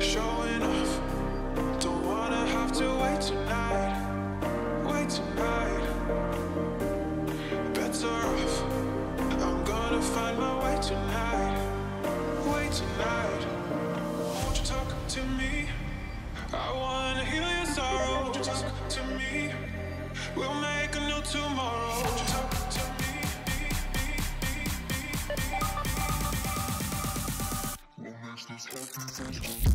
Showing off, don't wanna have to wait tonight, wait tonight. Better off, I'm gonna find my way tonight, wait tonight. Won't you talk to me? I wanna heal your sorrow. Won't you talk to me? We'll make a new tomorrow. Won't you talk to me? We'll make this happen.